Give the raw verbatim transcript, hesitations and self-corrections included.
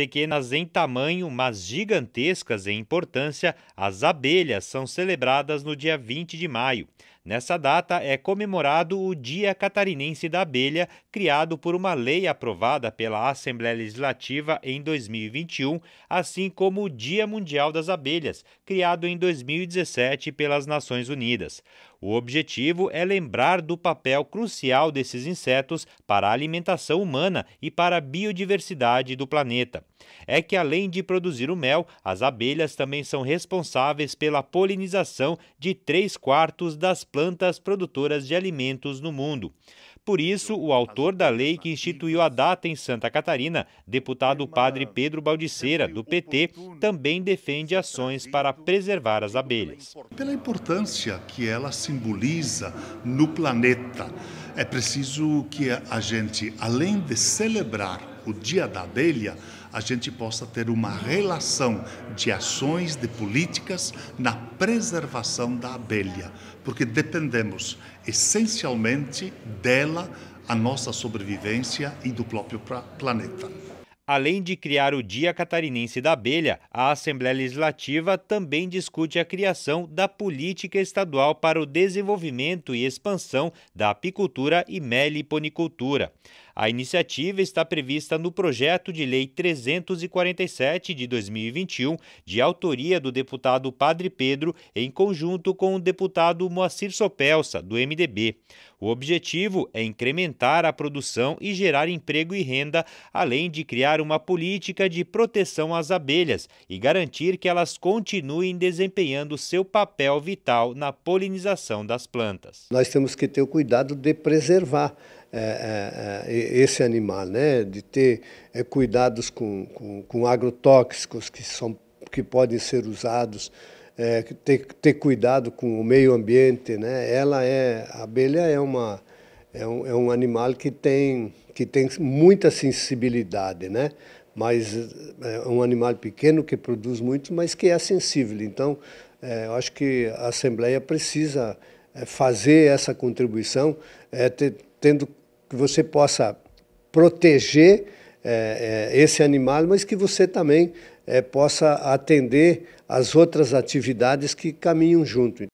Pequenas em tamanho, mas gigantescas em importância, as abelhas são celebradas no dia vinte de maio. Nessa data é comemorado o Dia Catarinense da Abelha, criado por uma lei aprovada pela Assembleia Legislativa em dois mil e vinte e um, assim como o Dia Mundial das Abelhas, criado em dois mil e dezessete pelas Nações Unidas. O objetivo é lembrar do papel crucial desses insetos para a alimentação humana e para a biodiversidade do planeta. É que, além de produzir o mel, as abelhas também são responsáveis pela polinização de três quartos das plantas produtoras de alimentos no mundo. Por isso, o autor da lei que instituiu a data em Santa Catarina, deputado padre Pedro Baldiceira, do P T, também defende ações para preservar as abelhas. Pela importância que ela simboliza no planeta, é preciso que a gente, além de celebrar o Dia da Abelha, a gente possa ter uma relação de ações, de políticas na preservação da abelha, porque dependemos essencialmente dela, a nossa sobrevivência e do próprio planeta. Além de criar o Dia Catarinense da Abelha, a Assembleia Legislativa também discute a criação da Política Estadual para o Desenvolvimento e Expansão da Apicultura e Meliponicultura. A iniciativa está prevista no projeto de lei trezentos e quarenta e sete de dois mil e vinte e um, de autoria do deputado Padre Pedro, em conjunto com o deputado Moacir Sopelsa, do M D B. O objetivo é incrementar a produção e gerar emprego e renda, além de criar uma política de proteção às abelhas e garantir que elas continuem desempenhando seu papel vital na polinização das plantas. Nós temos que ter o cuidado de preservar É, é, esse animal, né? De ter é, cuidados com, com, com agrotóxicos que, são, que podem ser usados, é, ter, ter cuidado com o meio ambiente, né? Ela é, a abelha é, uma, é, um, é um animal que tem, que tem muita sensibilidade, né? Mas é um animal pequeno que produz muito, mas que é sensível. Então, é, eu acho que a Assembleia precisa fazer essa contribuição, é, ter, tendo que você possa proteger é, é, esse animal, mas que você também é, possa atender às outras atividades que caminham junto.